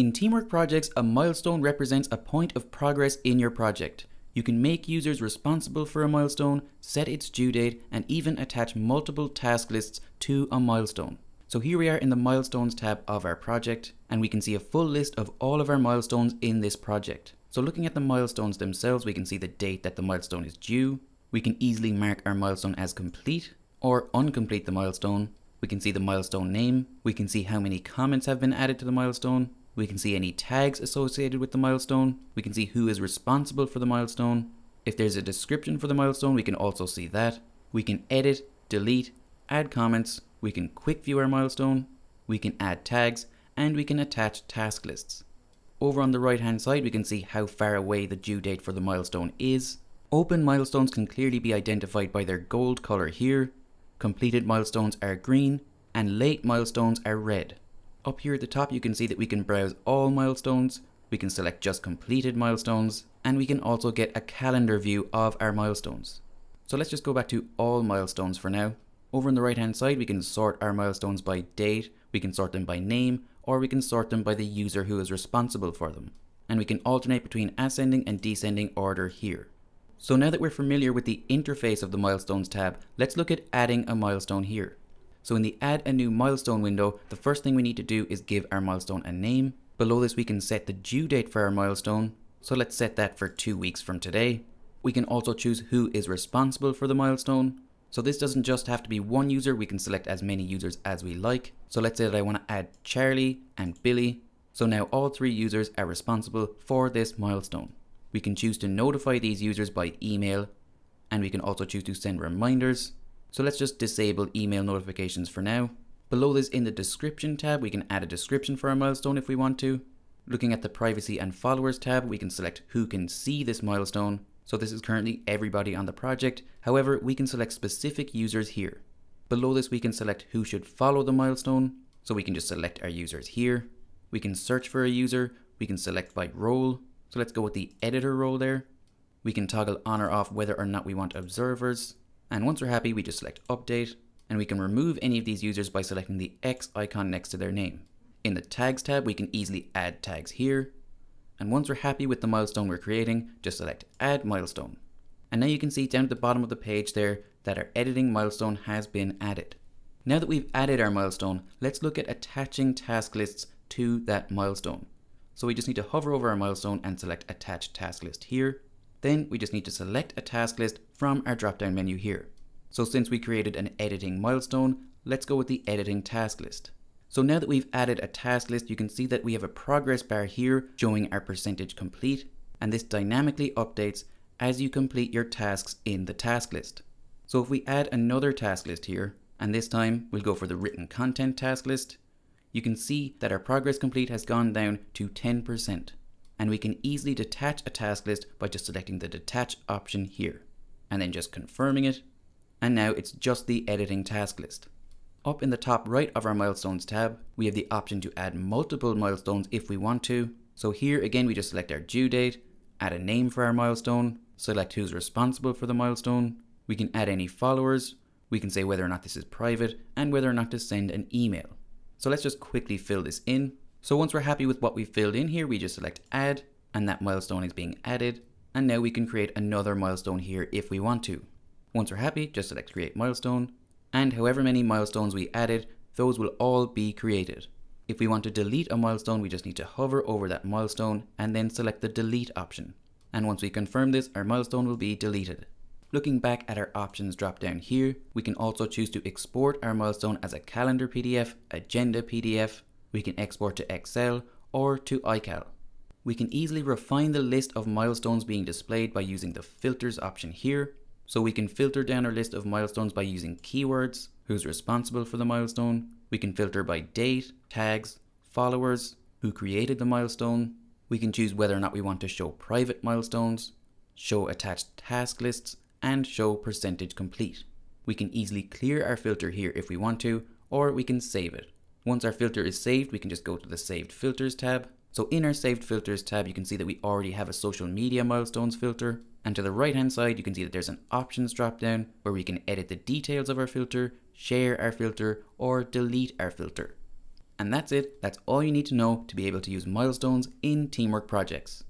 In teamwork projects, a milestone represents a point of progress in your project. You can make users responsible for a milestone, set its due date, and even attach multiple task lists to a milestone. So here we are in the Milestones tab of our project, and we can see a full list of all of our milestones in this project. So looking at the milestones themselves, we can see the date that the milestone is due. We can easily mark our milestone as complete or uncomplete the milestone. We can see the milestone name. We can see how many comments have been added to the milestone. We can see any tags associated with the milestone. We can see who is responsible for the milestone. If there's a description for the milestone, we can also see that. We can edit, delete, add comments. We can quick view our milestone, we can add tags, and we can attach task lists. Over on the right hand side, we can see how far away the due date for the milestone is. Open milestones can clearly be identified by their gold color here, completed milestones are green, and late milestones are red. Up here at the top, you can see that we can browse all milestones, we can select just completed milestones, and we can also get a calendar view of our milestones. So let's just go back to all milestones for now. Over on the right hand side, we can sort our milestones by date, we can sort them by name, or we can sort them by the user who is responsible for them. And we can alternate between ascending and descending order here. So now that we're familiar with the interface of the Milestones tab, let's look at adding a milestone here. So in the Add a New Milestone window, the first thing we need to do is give our milestone a name. Below this, we can set the due date for our milestone. So let's set that for 2 weeks from today. We can also choose who is responsible for the milestone. So this doesn't just have to be one user, we can select as many users as we like. So let's say that I want to add Charlie and Billy. So now all 3 users are responsible for this milestone. We can choose to notify these users by email, and we can also choose to send reminders. So let's just disable email notifications for now. Below this in the description tab, we can add a description for our milestone if we want to. Looking at the privacy and followers tab, we can select who can see this milestone. So this is currently everybody on the project. However, we can select specific users here. Below this, we can select who should follow the milestone. So we can just select our users here. We can search for a user. We can select by role. So let's go with the editor role there. We can toggle on or off whether or not we want observers. And once we're happy, we just select update, and we can remove any of these users by selecting the X icon next to their name. In the tags tab, we can easily add tags here. And once we're happy with the milestone we're creating, just select Add Milestone. And now you can see down at the bottom of the page there that our editing milestone has been added. Now that we've added our milestone, let's look at attaching task lists to that milestone. So we just need to hover over our milestone and select Attach Task List here. Then we just need to select a task list from our drop-down menu here. So since we created an editing milestone, let's go with the editing task list. So now that we've added a task list, you can see that we have a progress bar here showing our percentage complete, and this dynamically updates as you complete your tasks in the task list. So if we add another task list here, and this time we'll go for the written content task list, you can see that our progress complete has gone down to 10%, and we can easily detach a task list by just selecting the detach option here, and then just confirming it, and now it's just the editing task list. Up in the top right of our Milestones tab, we have the option to add multiple milestones if we want to. So here again, we just select our due date, add a name for our milestone, select who's responsible for the milestone. We can add any followers. We can say whether or not this is private and whether or not to send an email. So let's just quickly fill this in. So once we're happy with what we filled in here, we just select add, and that milestone is being added. And now we can create another milestone here if we want to. Once we're happy, just select create milestone. And however many milestones we added, those will all be created. If we want to delete a milestone, we just need to hover over that milestone and then select the delete option. And once we confirm this, our milestone will be deleted. Looking back at our options drop down here, we can also choose to export our milestone as a calendar PDF, agenda PDF, we can export to Excel or to iCal. We can easily refine the list of milestones being displayed by using the filters option here. So we can filter down our list of milestones by using keywords, who's responsible for the milestone. We can filter by date, tags, followers, who created the milestone. We can choose whether or not we want to show private milestones, show attached task lists, and show percentage complete. We can easily clear our filter here if we want to, or we can save it. Once our filter is saved, we can just go to the Saved Filters tab. So in our Saved Filters tab, you can see that we already have a social media milestones filter. And to the right hand side, you can see that there's an options drop down where we can edit the details of our filter, share our filter, or delete our filter. And that's it. That's all you need to know to be able to use milestones in teamwork projects.